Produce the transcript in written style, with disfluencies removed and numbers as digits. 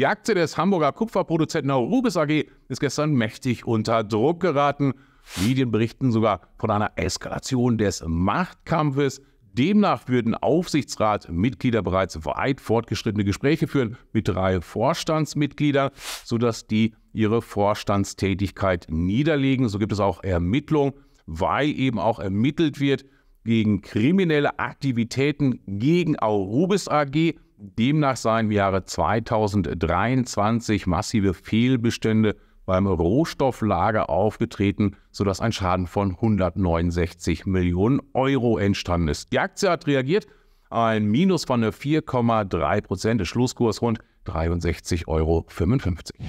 Die Aktie des Hamburger Kupferproduzenten Aurubis AG ist gestern mächtig unter Druck geraten. Medien berichten sogar von einer Eskalation des Machtkampfes. Demnach würden Aufsichtsratmitglieder bereits weit fortgeschrittene Gespräche führen mit 3 Vorstandsmitgliedern, sodass die ihre Vorstandstätigkeit niederlegen. So gibt es auch Ermittlungen, weil eben auch ermittelt wird gegen kriminelle Aktivitäten gegen Aurubis AG. Demnach seien im Jahre 2023 massive Fehlbestände beim Rohstofflager aufgetreten, sodass ein Schaden von 169 Millionen Euro entstanden ist. Die Aktie hat reagiert, ein Minus von 4,3%, Schlusskurs rund 63,55 €.